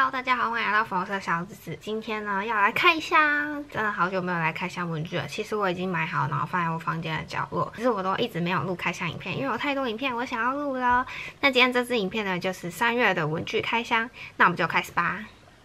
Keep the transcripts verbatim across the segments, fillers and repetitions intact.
Hello， 大家好，欢迎来到粉红色小日子。今天呢，要来开箱，真的好久没有来开箱文具了。其实我已经买好，然后放在我房间的角落，可是我都一直没有录开箱影片，因为有太多影片我想要录了。那今天这支影片呢，就是三月的文具开箱，那我们就开始吧。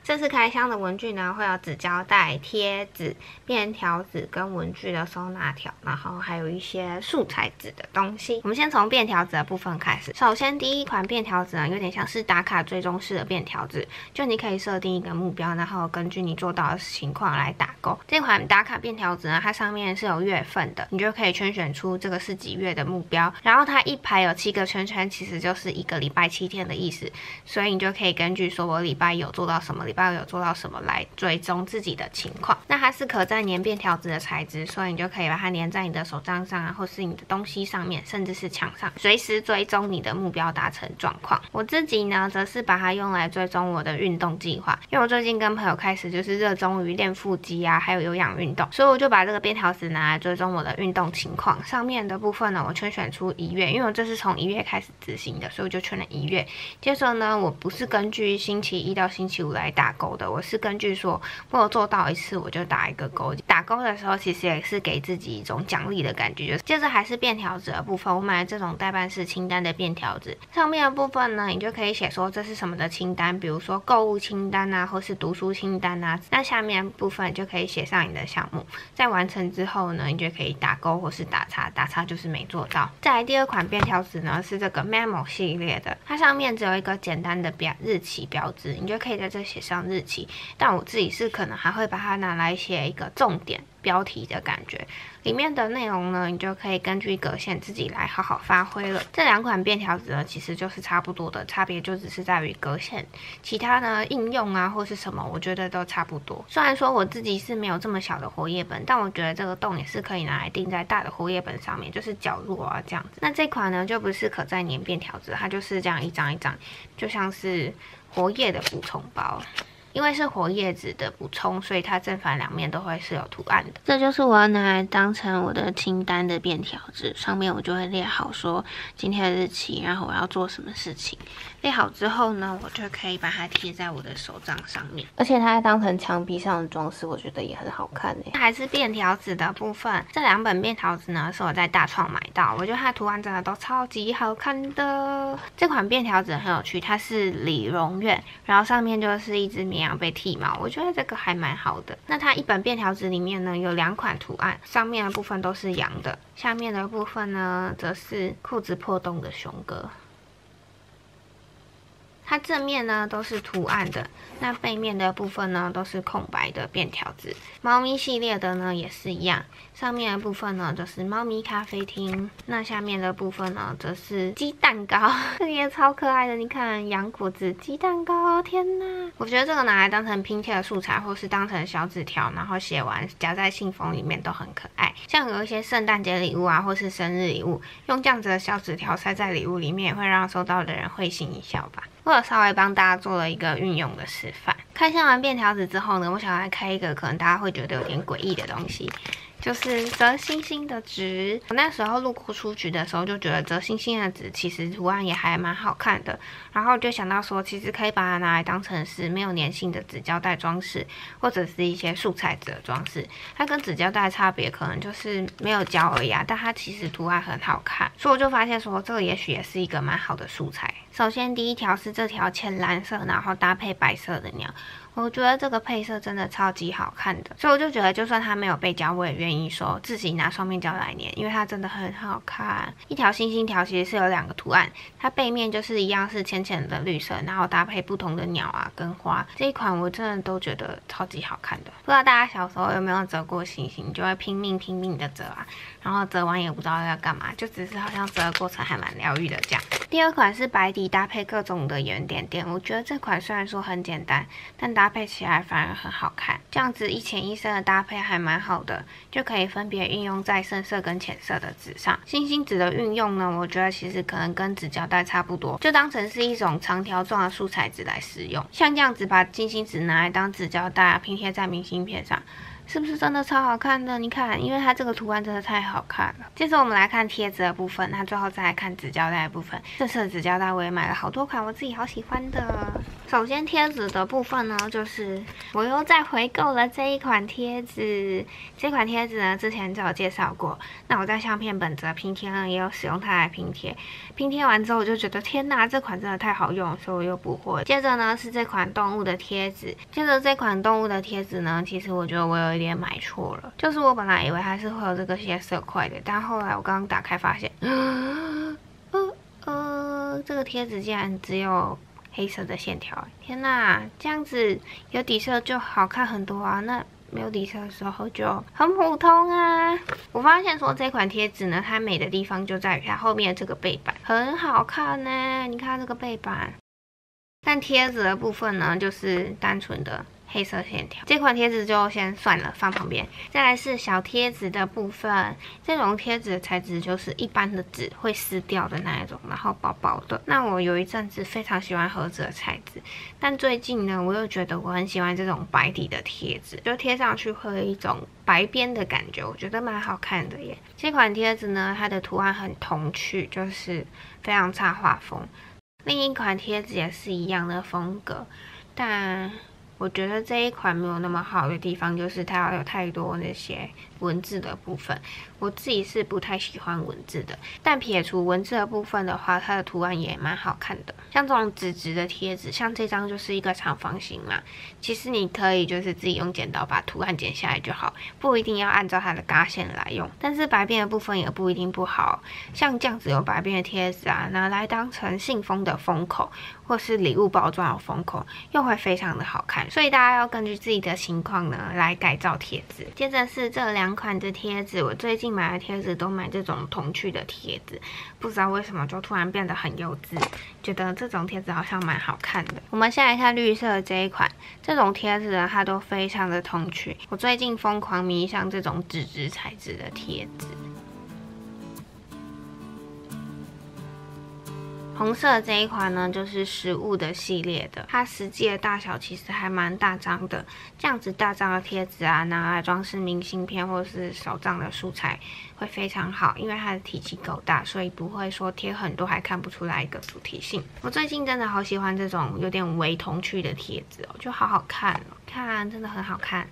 这次开箱的文具呢，会有纸胶带、贴纸、便条纸跟文具的收纳条，然后还有一些素材纸的东西。我们先从便条纸的部分开始。首先，第一款便条纸呢，有点像是打卡追踪式的便条纸，就你可以设定一个目标，然后根据你做到的情况来打勾。这款打卡便条纸呢，它上面是有月份的，你就可以圈选出这个是几月的目标。然后它一排有七个圈圈，其实就是一个礼拜七天的意思，所以你就可以根据说我礼拜有做到什么礼拜。 有做到什么来追踪自己的情况？那它是可粘便条纸的材质，所以你就可以把它粘在你的手账上啊，或是你的东西上面，甚至是墙上，随时追踪你的目标达成状况。我自己呢，则是把它用来追踪我的运动计划，因为我最近跟朋友开始就是热衷于练腹肌啊，还有有氧运动，所以我就把这个便条纸拿来追踪我的运动情况。上面的部分呢，我圈选出一月，因为我这是从一月开始执行的，所以我就圈了一月。接着呢，我不是根据星期一到星期五来打。 打勾的，我是根据说我有做到一次，我就打一个勾。打勾的时候，其实也是给自己一种奖励的感觉。就是接着还是便条纸的部分，我买了这种代办式清单的便条纸，上面的部分呢，你就可以写说这是什么的清单，比如说购物清单啊，或是读书清单啊。那下面部分就可以写上你的项目，在完成之后呢，你就可以打勾或是打叉，打叉就是没做到。再来第二款便条纸呢，是这个 Memo 系列的，它上面只有一个简单的标日期标志，你就可以在这写上 日期，但我自己是可能还会把它拿来写一个重点标题的感觉。 里面的内容呢，你就可以根据格线自己来好好发挥了。这两款便条纸呢，其实就是差不多的，差别就只是在于格线。其他呢，应用啊或是什么，我觉得都差不多。虽然说我自己是没有这么小的活页本，但我觉得这个洞也是可以拿来钉在大的活页本上面，就是角落啊这样子。那这款呢，就不是可再粘便条纸，它就是这样一张一张，就像是活页的补充包。 因为是活页纸的补充，所以它正反两面都会是有图案的。这就是我要拿来当成我的清单的便条纸，上面我就会列好说今天的日期，然后我要做什么事情。列好之后呢，我就可以把它贴在我的手账上面，而且它当成墙壁上的装饰，我觉得也很好看诶。还是便条纸的部分，这两本便条纸呢是我在大创买到，我觉得它的图案真的都超级好看的。这款便条纸很有趣，它是李荣苑，然后上面就是一只绵 被剃毛，我觉得这个还蛮好的。那它一本便条纸里面呢，有两款图案，上面的部分都是羊的，下面的部分呢，则是裤子破洞的熊哥。 它正面呢都是图案的，那背面的部分呢都是空白的便条纸。猫咪系列的呢也是一样，上面的部分呢就是猫咪咖啡厅，那下面的部分呢则是鸡蛋糕，这个也超可爱的。你看，洋果子鸡蛋糕，天哪！我觉得这个拿来当成拼贴的素材，或是当成小纸条，然后写完夹在信封里面都很可爱。像有一些圣诞节礼物啊，或是生日礼物，用这样子的小纸条塞在礼物里面，也会让收到的人会心一笑吧。 我有稍微帮大家做了一个运用的示范。开箱完便条纸之后呢，我想来开一个可能大家会觉得有点诡异的东西，就是折星星的纸。我那时候路过书局的时候就觉得折星星的纸其实图案也还蛮好看的，然后就想到说，其实可以把它拿来当成是没有粘性的纸胶带装饰，或者是一些素材纸的装饰。它跟纸胶带的差别可能就是没有胶而已啊，但它其实图案很好看，所以我就发现说，这个也许也是一个蛮好的素材。 首先，第一条是这条浅蓝色，然后搭配白色的鸟，我觉得这个配色真的超级好看的，所以我就觉得，就算它没有被胶，我也愿意说自己拿双面胶来粘，因为它真的很好看。一条星星条其实是有两个图案，它背面就是一样是浅浅的绿色，然后搭配不同的鸟啊跟花。这一款我真的都觉得超级好看的，不知道大家小时候有没有折过星星，就会拼命拼命的折啊，然后折完也不知道要干嘛，就只是好像折的过程还蛮疗愈的这样。第二款是白底。 搭配各种的圆点点，我觉得这款虽然说很简单，但搭配起来反而很好看。这样子一浅一深的搭配还蛮好的，就可以分别运用在深色跟浅色的纸上。星星纸的运用呢，我觉得其实可能跟纸胶带差不多，就当成是一种长条状的素材纸来使用。像这样子把星星纸拿来当纸胶带，拼贴在明信片上。是不是真的超好看的？你看，因为它这个图案真的太好看了。接着我们来看贴纸的部分，那最后再来看纸胶带的部分。这次的纸胶带我也买了好多款，我自己好喜欢的。首先贴纸的部分呢，就是我又再回购了这一款贴纸。这款贴纸呢，之前就有介绍过。那我在相片本子的拼贴呢，也有使用它来拼贴。拼贴完之后，我就觉得天哪，这款真的太好用，所以我又补货了。接着呢是这款动物的贴纸。接着这款动物的贴纸呢，其实我觉得我有。有点买错了，就是我本来以为它是会有这个些色块的，但后来我刚刚打开发现，呃呃，这个贴纸竟然只有黑色的线条，天哪！这样子有底色就好看很多啊，那没有底色的时候就很普通啊。我发现说这款贴纸呢，它美的地方就在于它后面这个背板很好看呢、欸，你看这个背板。但贴纸的部分呢，就是单纯的。黑色线条，这款贴纸就先算了，放旁边。再来是小贴纸的部分，这种贴纸的材质就是一般的纸会撕掉的那一种，然后薄薄的。那我有一阵子非常喜欢盒子的材质，但最近呢，我又觉得我很喜欢这种白底的贴纸，就贴上去会有一种白边的感觉，我觉得蛮好看的耶。这款贴纸呢，它的图案很童趣，就是非常差画风。另一款贴纸也是一样的风格，但。我觉得这一款没有那么好的地方，就是它有太多那些文字的部分，我自己是不太喜欢文字的。但撇除文字的部分的话，它的图案也蛮好看的。像这种直直的贴纸，像这张就是一个长方形嘛，其实你可以就是自己用剪刀把图案剪下来就好，不一定要按照它的嘎线来用。但是白边的部分也不一定不好，像这样子有白边的贴纸啊，拿来当成信封的封口，或是礼物包装的封口，又会非常的好看。所以大家要根据自己的情况呢来改造贴纸。接着是这两款的贴纸，我最近买的贴纸都买这种童趣的贴纸，不知道为什么就突然变得很幼稚，觉得这种贴纸好像蛮好看的。我们先来看绿色的这一款，这种贴纸呢它都非常的童趣，我最近疯狂迷上这种纸质材质的贴纸。红色这一款呢，就是食物的系列的，它实际的大小其实还蛮大张的。这样子大张的贴纸啊，拿来装饰明信片或是手账的素材会非常好，因为它的体积够大，所以不会说贴很多还看不出来一个主题性。我最近真的好喜欢这种有点微童趣的贴纸哦，就好好看哦，看真的很好看。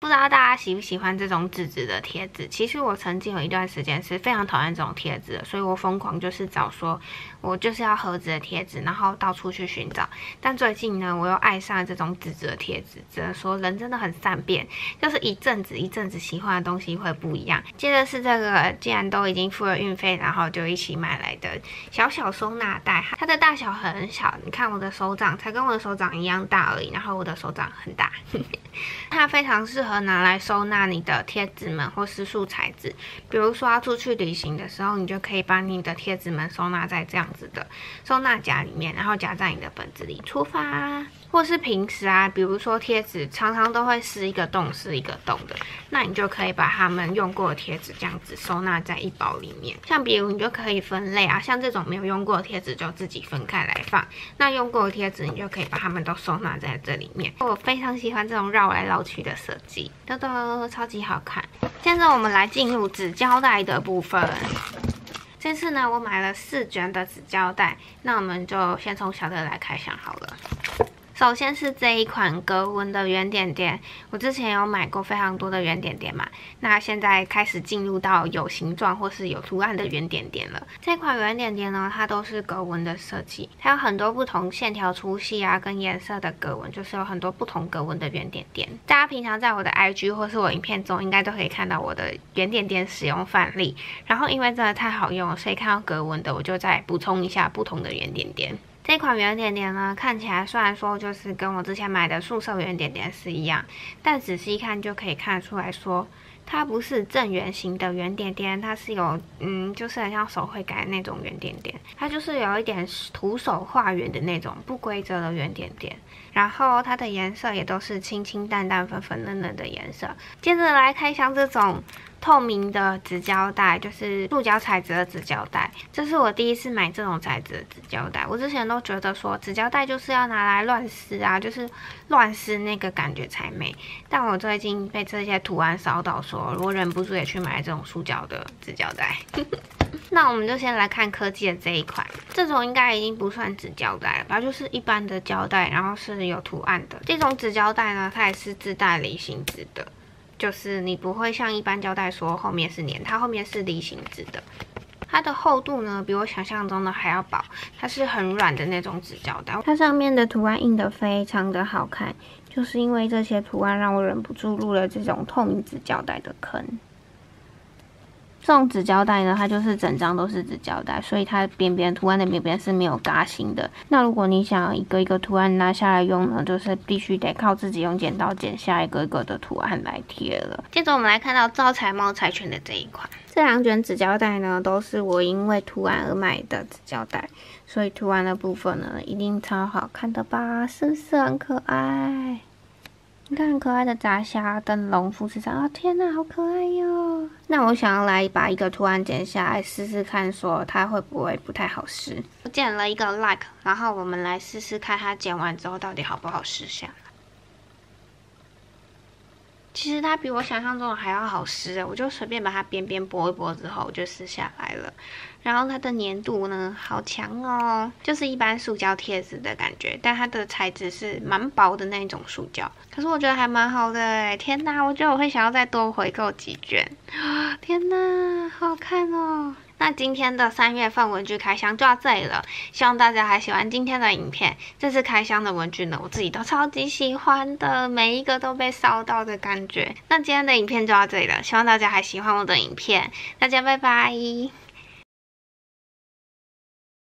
不知道大家喜不喜欢这种纸质的贴纸？其实我曾经有一段时间是非常讨厌这种贴纸的，所以我疯狂就是找说，我就是要盒子的贴纸，然后到处去寻找。但最近呢，我又爱上了这种纸质的贴纸，只能说人真的很善变，就是一阵子一阵子喜欢的东西会不一样。接着是这个，既然都已经付了运费，然后就一起买来的小小收纳袋，它的大小很小，你看我的手掌才跟我的手掌一样大而已，然后我的手掌很大，它非常适合。拿来收纳你的贴纸们或是素材纸，比如说要出去旅行的时候，你就可以把你的贴纸们收纳在这样子的收纳夹里面，然后夹在你的本子里出发。或是平时啊，比如说贴纸常常都会撕一个洞撕一个洞的，那你就可以把它们用过的贴纸这样子收纳在一包里面。像比如你就可以分类啊，像这种没有用过的贴纸就自己分开来放，那用过的贴纸你就可以把它们都收纳在这里面。我非常喜欢这种绕来绕去的设计，真的超级好看。现在我们来进入纸胶带的部分。这次呢，我买了四卷的纸胶带，那我们就先从小的来开箱好了。首先是这一款格纹的圆点点，我之前有买过非常多的圆点点嘛，那现在开始进入到有形状或是有图案的圆点点了。这款圆点点呢，它都是格纹的设计，它有很多不同线条粗细啊跟颜色的格纹，就是有很多不同格纹的圆点点。大家平常在我的 I G 或是我影片中应该都可以看到我的圆点点使用范例，然后因为真的太好用了，所以看到格纹的我就再补充一下不同的圆点点。这款圆点点呢，看起来虽然说就是跟我之前买的素色圆点点是一样，但仔细看就可以看出来说，它不是正圆形的圆点点，它是有嗯，就是很像手绘感的那种圆点点，它就是有一点徒手画圆的那种不规则的圆点点。然后它的颜色也都是清清淡淡、粉粉嫩嫩的颜色。接着来开箱这种透明的纸胶带，就是塑胶材质的纸胶带。这是我第一次买这种材质的纸胶带，我之前都觉得说纸胶带就是要拿来乱撕啊，就是乱撕那个感觉才美。但我最近被这些图案烧到说，说我忍不住也去买这种塑胶的纸胶带。那我们就先来看科技的这一款，这种应该已经不算纸胶带了吧，就是一般的胶带，然后是有图案的。这种纸胶带呢，它也是自带离型纸的，就是你不会像一般胶带说后面是粘，它后面是离型纸的。它的厚度呢，比我想象中的还要薄，它是很软的那种纸胶带。它上面的图案印得非常的好看，就是因为这些图案让我忍不住入了这种透明纸胶带的坑。 这种纸胶带呢，它就是整张都是纸胶带，所以它边边图案的边边是没有嘎型的。那如果你想一个一个图案拿下来用呢，就是必须得靠自己用剪刀剪下一个一个的图案来贴了。接着我们来看到招财猫柴犬的这一款，这两卷纸胶带呢都是我因为图案而买的纸胶带，所以图案的部分呢一定超好看的吧？是不是很可爱？你看，很可爱的炸虾、灯笼、富士山，啊、哦、天哪，好可爱哟！那我想要来把一个图案剪下来试试看，说它会不会不太好撕？我剪了一个 like， 然后我们来试试看它剪完之后到底好不好撕下来。其实它比我想象中的还要好撕，我就随便把它边边拨一拨之后，我就撕下来了。然后它的粘度呢，好强哦，就是一般塑胶贴纸的感觉，但它的材质是蛮薄的那种塑胶。可是我觉得还蛮好的哎，天哪，我觉得我会想要再多回购几卷。天哪，好好看哦！那今天的三月份文具开箱就到这里了，希望大家还喜欢今天的影片。这次开箱的文具呢，我自己都超级喜欢的，每一个都被烧到的感觉。那今天的影片就到这里了，希望大家还喜欢我的影片，大家拜拜。